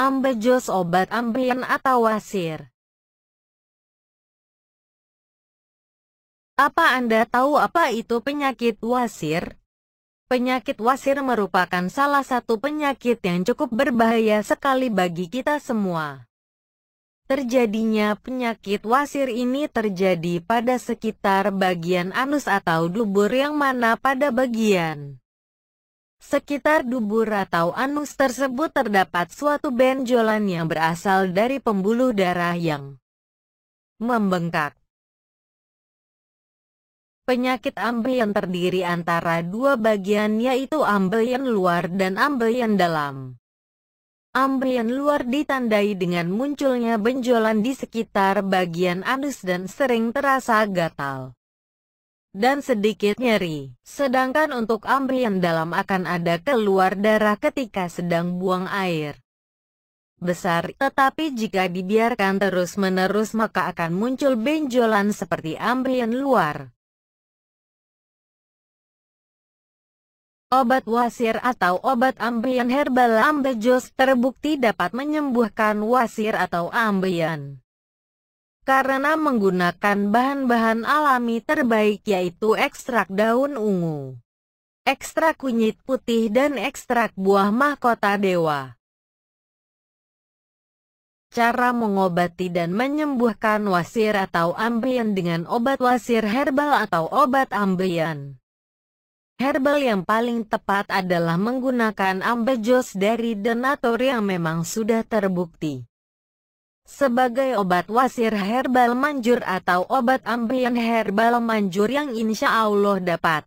Ambejoss obat ambien atau wasir. Apa Anda tahu apa itu penyakit wasir? Penyakit wasir merupakan salah satu penyakit yang cukup berbahaya sekali bagi kita semua. Terjadinya penyakit wasir ini terjadi pada sekitar bagian anus atau dubur yang mana pada bagian sekitar dubur atau anus tersebut terdapat suatu benjolan yang berasal dari pembuluh darah yang membengkak. Penyakit ambeien terdiri antara dua bagian yaitu ambeien luar dan ambeien dalam. Ambeien luar ditandai dengan munculnya benjolan di sekitar bagian anus dan sering terasa gatal dan sedikit nyeri. Sedangkan untuk ambeien dalam akan ada keluar darah ketika sedang buang air besar, tetapi jika dibiarkan terus-menerus maka akan muncul benjolan seperti ambeien luar. Obat wasir atau obat ambien herbal Ambejoss terbukti dapat menyembuhkan wasir atau ambien karena menggunakan bahan-bahan alami terbaik yaitu ekstrak daun ungu, ekstrak kunyit putih dan ekstrak buah mahkota dewa. Cara mengobati dan menyembuhkan wasir atau ambien dengan obat wasir herbal atau obat ambien herbal yang paling tepat adalah menggunakan Ambejoss dari donatur yang memang sudah terbukti sebagai obat wasir herbal manjur atau obat ambien herbal manjur yang insya Allah dapat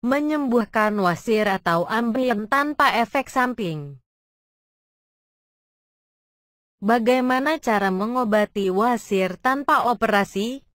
menyembuhkan wasir atau ambien tanpa efek samping. Bagaimana cara mengobati wasir tanpa operasi?